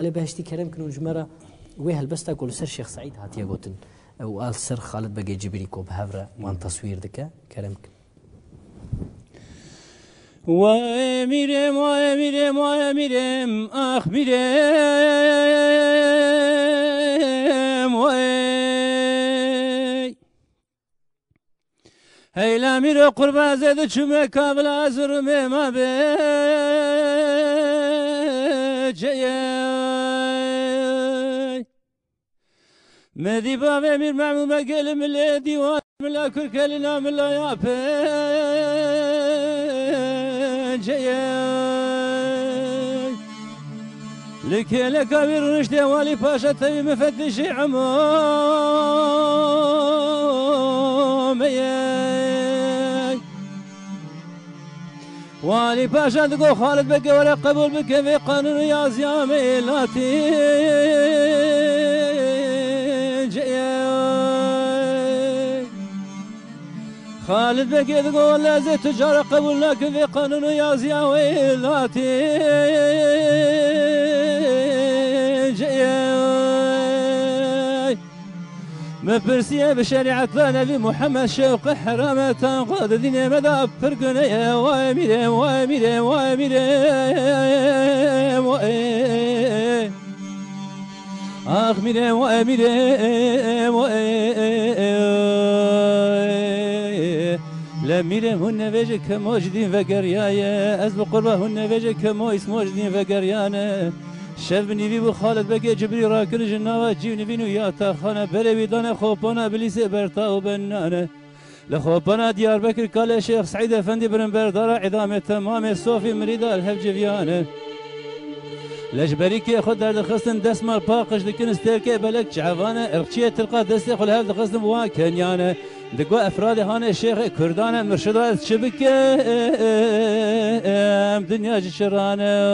لي بهشتي كلام كنو جمره ويها البستا كل سر شيخ سعيد هاتيا قوتن وقال سر خالد بقى جبري كوب هفرة وان تصوير دكا كلامك واميرم واميرم واميرم اخبيرم وي هاي لاميرو قربا زاد تشمكا بلا زرمي ما بجيا مدي بابا امير معموم قال من الديوان من لا كل كلنا من لا يا جاي لك لك امير ونشتي والي باشا تبي مفتش عمام والي باشا تقول خالد بك ولا قبول بك في قانون يا زيامي لاتي خالد بك يقول لا زي تجارة قبول لكن في قانون يا زياوي لا تيجي ما برسيه بشريعة لنا في محمد شوق حرامة تنقض الدنيا مدى فرقنا واميرم واميرم واميرم واميرم آخ ميرم واميرم واميرم لميرهن وجهك موجدين فقريايا أزب قربهن وجهك مويس موجدين فقريانا شبني بيبو خالد بقى جبري راكر جناوة جيوني بينو يا تاخانا بلي بيدانا خوبانا بليس برتا وبنانا لخوبانا ديار بكر قال شيخ سعيد افندي برن بردارا عظام تمام صوفي مريدا الهفجفيانا لجبريك خود درد خصن دسمر باقش لكن استركي بلك جعفانا ارقشية تلقى دستي خل هفد خصن واكنيانا دقو أفراد هاني الشيخ كردان مرشدات الشبكة دنيا جشرانة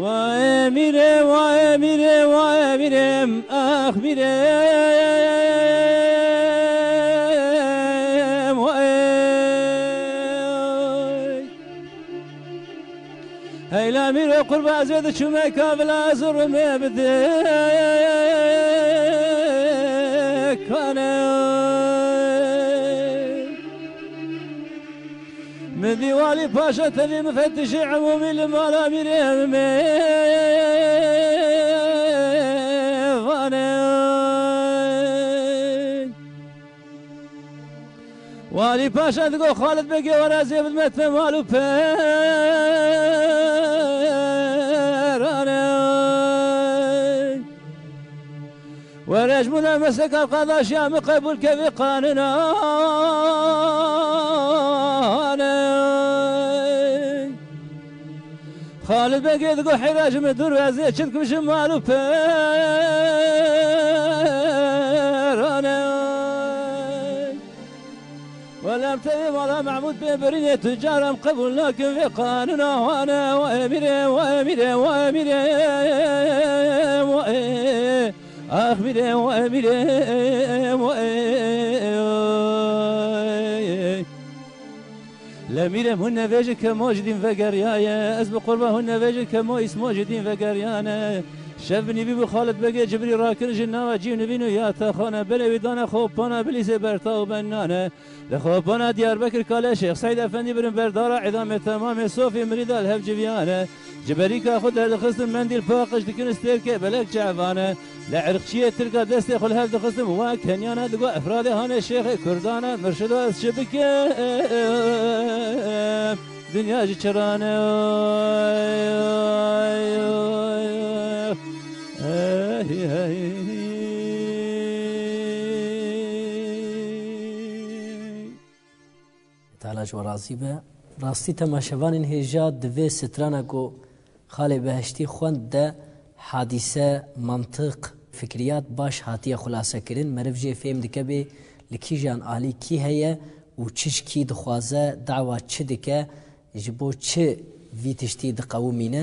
واميرم واميرم واميرم أخبيرم هاي لاميرو قربا زاد شمكا بلا زرمي بديك انا من ديوالي باشا تلي مفتش عمومي لما لا ميرم والي باشا تقول خالد بقي ورا زيب المتن مالو ورجمنا مسك القضاء شام قبول كفي قاننا خالد بقي تقول حراج مدور وزيد شدك بشمالو ولا ابتدي ولا معمود ببريني تجارة مقبول لكن في قانونا وانا واميرم واميرم واميرم واميرم واميرم واميرم لميرم هن فيجك موجدين فقريايا أسبق قربهن فيجك مويس موجدين فقريانا شبني بيبو خالد بقى جبري راكر جناوة جيوني بينو يا تاخانا بلا ويدانا خوبانا بليس برتا وبنانا لخوبانا ديار بكر قال شيخ سعيد افندي برن بردارا عظام تمام صوفي مريدا الهفجفيانا جبريكا خدها لخصم منديل باقش لكن ستيركي بلاك جعفانا لعرقشية تلقى دستي خلها لخصم واكنيانا دقوا افرادي هانا الشيخ كردانا مرشدوا الشبكة دنيا جيشرانا تعالج ورازی به راستی تماشوان این هجاد دوی سترانه که خاله بهشتی خوند ده حادثه منطق فکریات باش حاطیه خلاصه کرن مرف جه فهم دکه به لکی جان آلی کی هیه و چش کی دخوازه دعوه چه دکه جبو چه وی تشتی دقاومینه